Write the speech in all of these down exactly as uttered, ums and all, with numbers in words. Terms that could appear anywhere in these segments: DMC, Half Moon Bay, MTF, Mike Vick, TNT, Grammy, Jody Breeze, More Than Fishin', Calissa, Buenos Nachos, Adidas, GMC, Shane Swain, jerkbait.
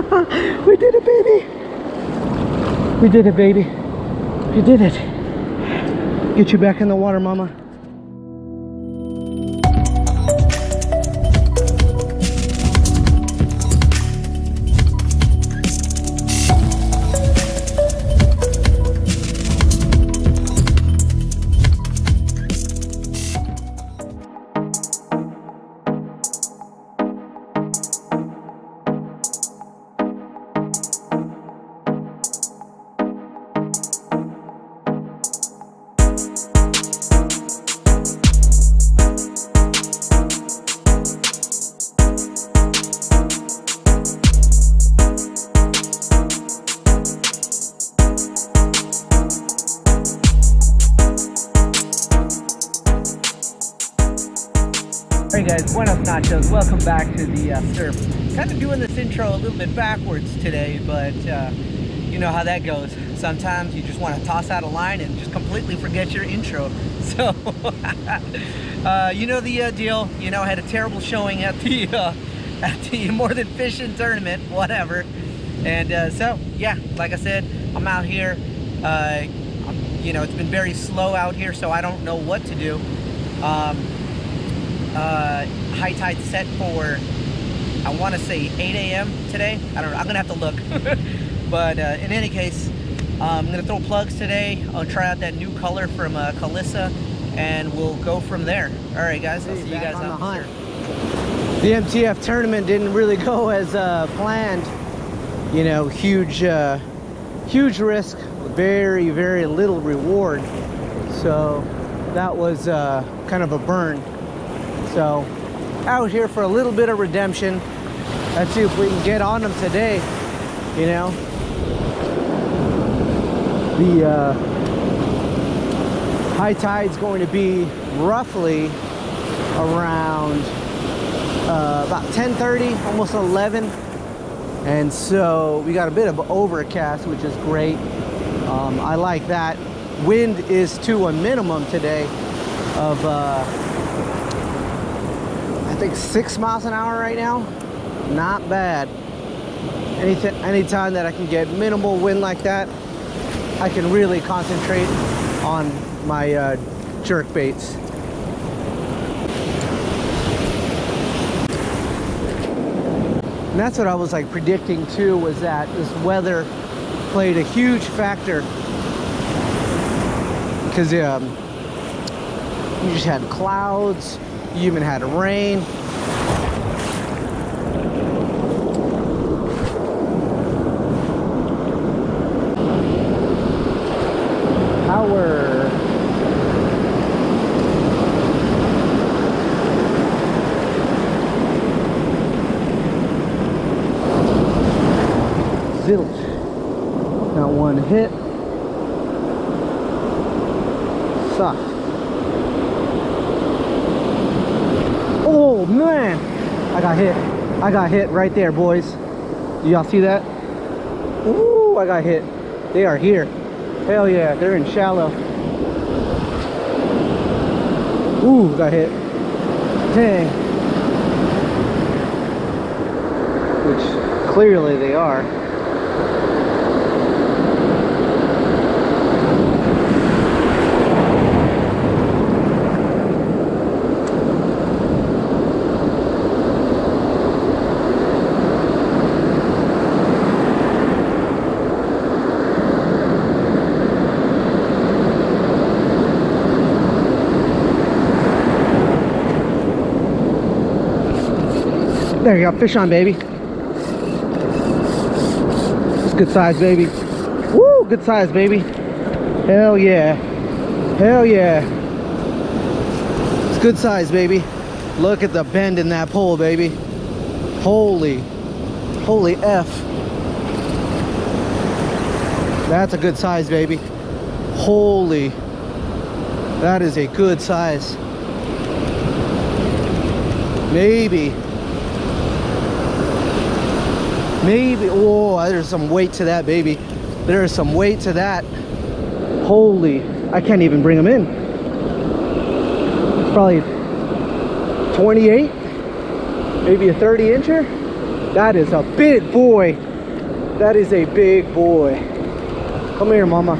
We did it, baby. We did it, baby. We did it. Get you back in the water, mama. Guys, Buenos Nachos, welcome back to the uh, surf. Kind of doing this intro a little bit backwards today, but uh, you know how that goes. Sometimes you just want to toss out a line and just completely forget your intro. So, uh, you know the uh, deal. You know, I had a terrible showing at the uh, at the More Than Fishin' tournament, whatever. And uh, so, yeah, like I said, I'm out here. Uh, I'm, you know, it's been very slow out here, so I don't know what to do. Um, Uh, high tide set for, I want to say eight A M today. I don't know. I'm gonna have to look. But uh, in any case, uh, I'm gonna throw plugs today. I'll try out that new color from uh, Calissa, and we'll go from there. All right, guys. I'll see you guys on the hunt. The M T F tournament didn't really go as uh, planned. You know, huge, uh, huge risk, very, very little reward. So that was uh, kind of a burn. So, out here for a little bit of redemption. Let's see if we can get on them today, you know. The uh, high tide's going to be roughly around uh, about ten thirty, almost eleven. And so, we got a bit of overcast, which is great. Um, I like that. Wind is to a minimum today of... Uh, I think six miles an hour right now. Not bad. Anything, anytime that I can get minimal wind like that, I can really concentrate on my uh, jerkbaits. And that's what I was like predicting too, was that this weather played a huge factor, because um, you just had clouds. You even had rain. Power. Zilch. Not one hit. Sucked. Oh man, I got hit. I got hit right there, boys. Do y'all see that? Ooh, I got hit. They are here. Hell yeah, they're in shallow. Ooh, got hit. Dang. Which clearly they are. There you go, fish on, baby. It's good size, baby. Woo, good size, baby. Hell yeah. Hell yeah. It's good size, baby. Look at the bend in that pole, baby. Holy, holy F. That's a good size, baby. Holy. That is a good size. Maybe. Maybe, oh, there's some weight to that, baby. There is some weight to that. Holy, I can't even bring them in. It's probably twenty-eight, maybe a thirty incher. That is a big boy. That is a big boy. Come here, mama.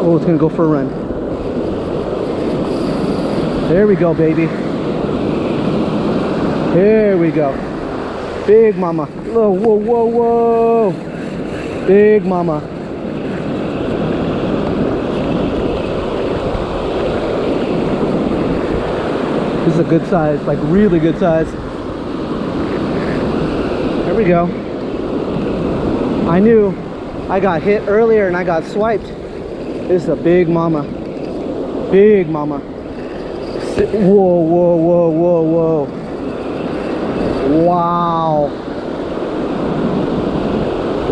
Oh, it's gonna go for a run. There we go, baby. There we go. Big mama. Whoa, whoa, whoa, whoa. Big mama. This is a good size, like really good size. There we go. I knew I got hit earlier and I got swiped. This is a big mama. Big mama. Whoa, whoa, whoa, whoa, whoa. Wow.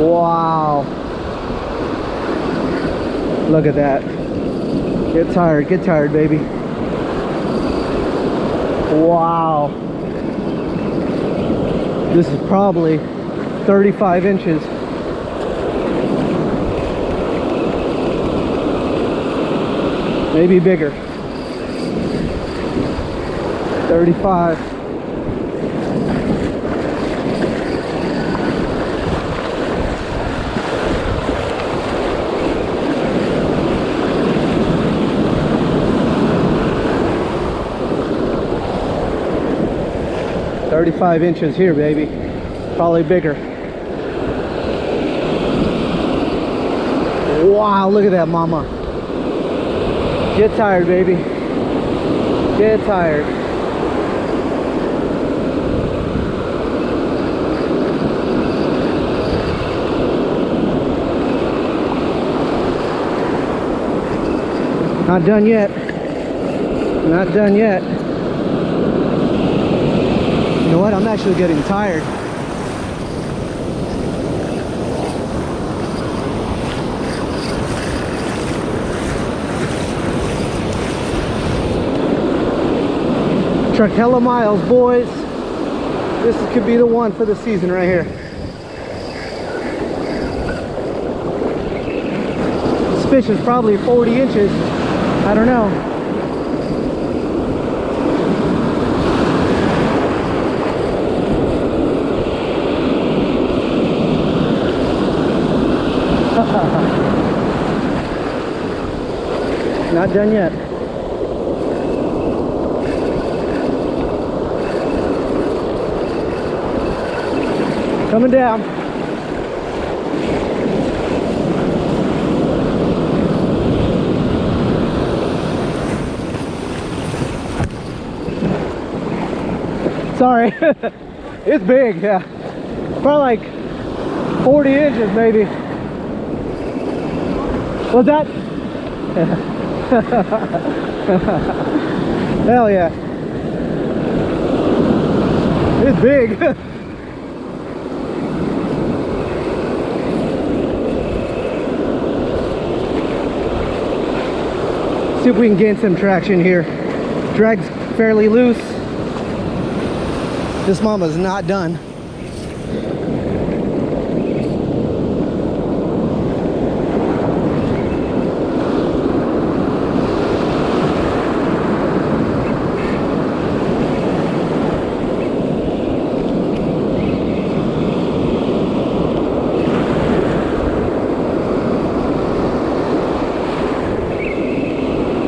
Wow. Look at that. Get tired, get tired, baby. Wow. This is probably thirty-five inches. Maybe bigger. thirty-five. thirty-five inches here, baby. Probably bigger. Wow, look at that, mama. Get tired, baby. Get tired. Not done yet. Not done yet. You know what? I'm actually getting tired. Truck hella miles, boys. This could be the one for the season right here. This fish is probably forty inches. I don't know. Not done yet. Coming down. Sorry. It's big, yeah. Probably like forty inches maybe. What's that? Yeah. Hell yeah. It's big. See if we can gain some traction here. Drag's fairly loose. This mama's not done.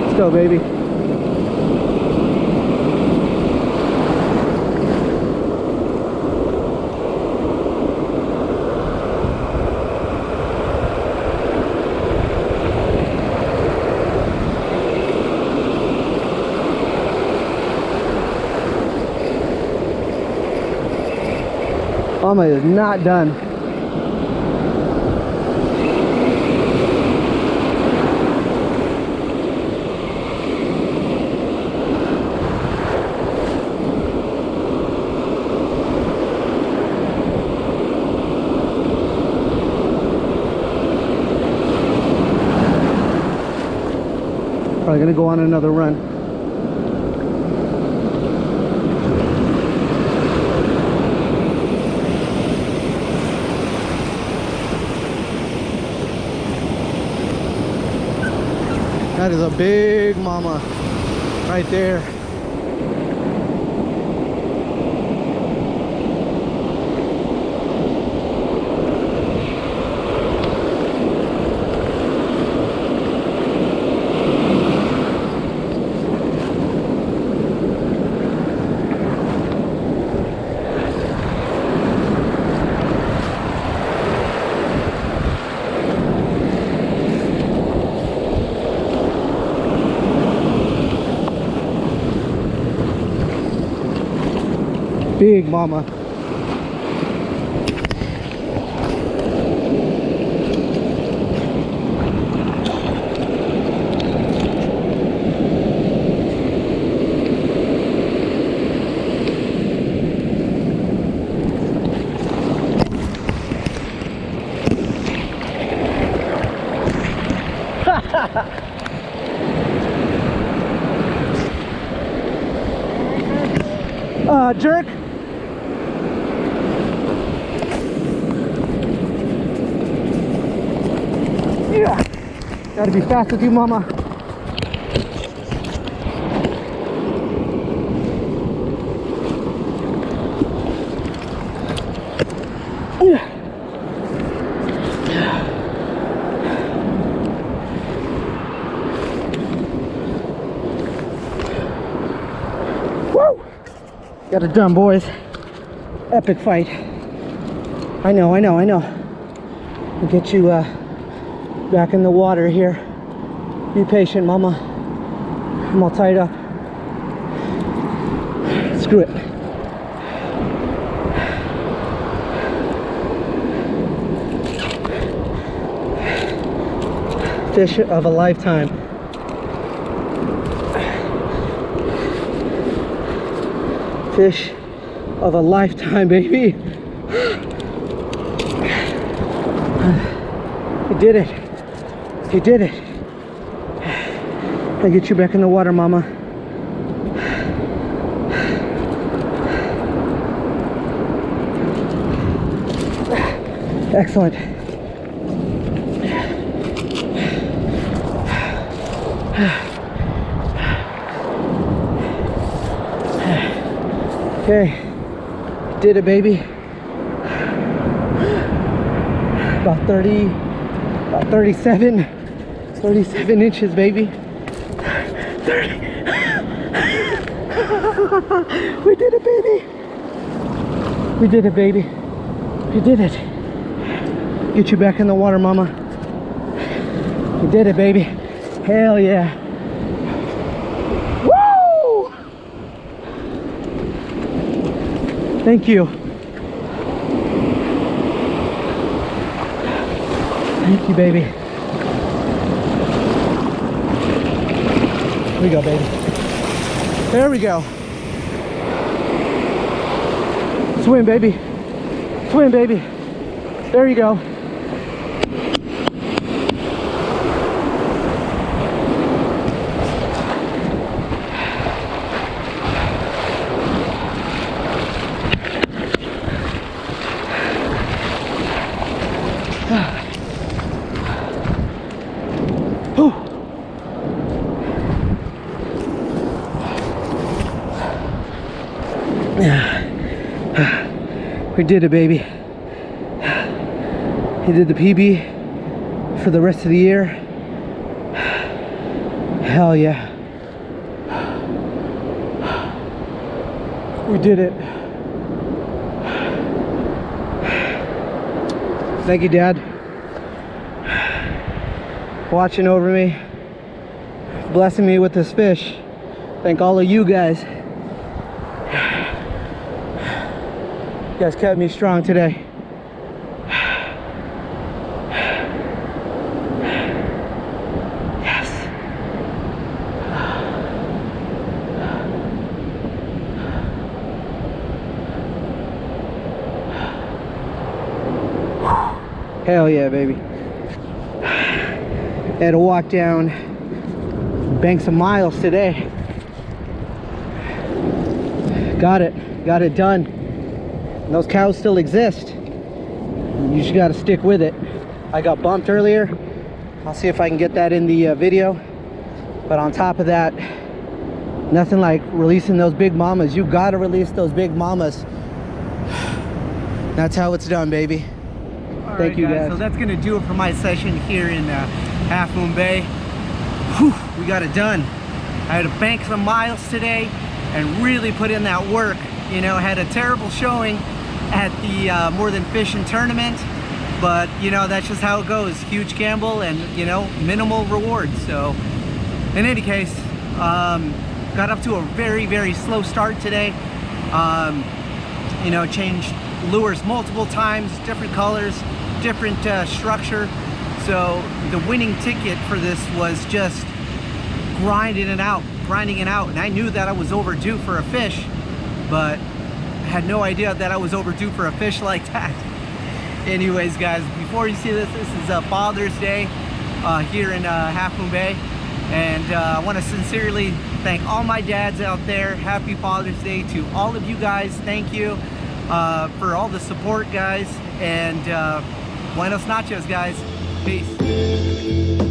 Let's go, baby. Mama is not done. Probably gonna go on another run. That is a big mama right there. Big mama. Uh, jerk. Yeah. Gotta be fast with you, mama. Got it done, boys. Epic fight. I know, I know, I know. We'll get you uh, back in the water here. Be patient, mama. I'm all tied up. Screw it. Fish of a lifetime. Fish of a lifetime, baby. You did it. You did it. I'll get you back in the water, mama. Excellent. Okay, did it, baby. About thirty, about thirty-seven, thirty-seven inches, baby. thirty. We did it, baby. We did it, baby. You did it. Get you back in the water, mama. You did it, baby. Hell yeah. Thank you. Thank you, baby. Here we go, baby. There we go. Swim, baby. Swim, baby. There you go. We did it, baby. He did the P B for the rest of the year. Hell yeah. We did it. Thank you, Dad. Watching over me. Blessing me with this fish. Thank all of you guys. You guys kept me strong today. Yes. Hell yeah, baby. Had to walk down banks of miles today. Got it. Got it done. And those cows still exist. You just gotta stick with it. I got bumped earlier. I'll see if I can get that in the uh, video. But on top of that, nothing like releasing those big mamas. You gotta release those big mamas. That's how it's done, baby. All Thank right, you guys. guys. So that's gonna do it for my session here in uh, Half Moon Bay. Whew, we got it done. I had to bank some miles today and really put in that work. You know, had a terrible showing at the uh, More Than Fishin' tournament, but you know, that's just how it goes. Huge gamble and, you know, minimal reward. So in any case, um, got up to a very, very slow start today. Um, you know, changed lures multiple times, different colors, different uh, structure. So the winning ticket for this was just grinding it out, grinding it out. And I knew that I was overdue for a fish, but I had no idea that I was overdue for a fish like that. Anyways, guys, before you see this, this is uh, Father's Day uh, here in uh, Half Moon Bay. And uh, I want to sincerely thank all my dads out there. Happy Father's Day to all of you guys. Thank you uh, for all the support, guys. And uh, Buenos Nachos, guys. Peace.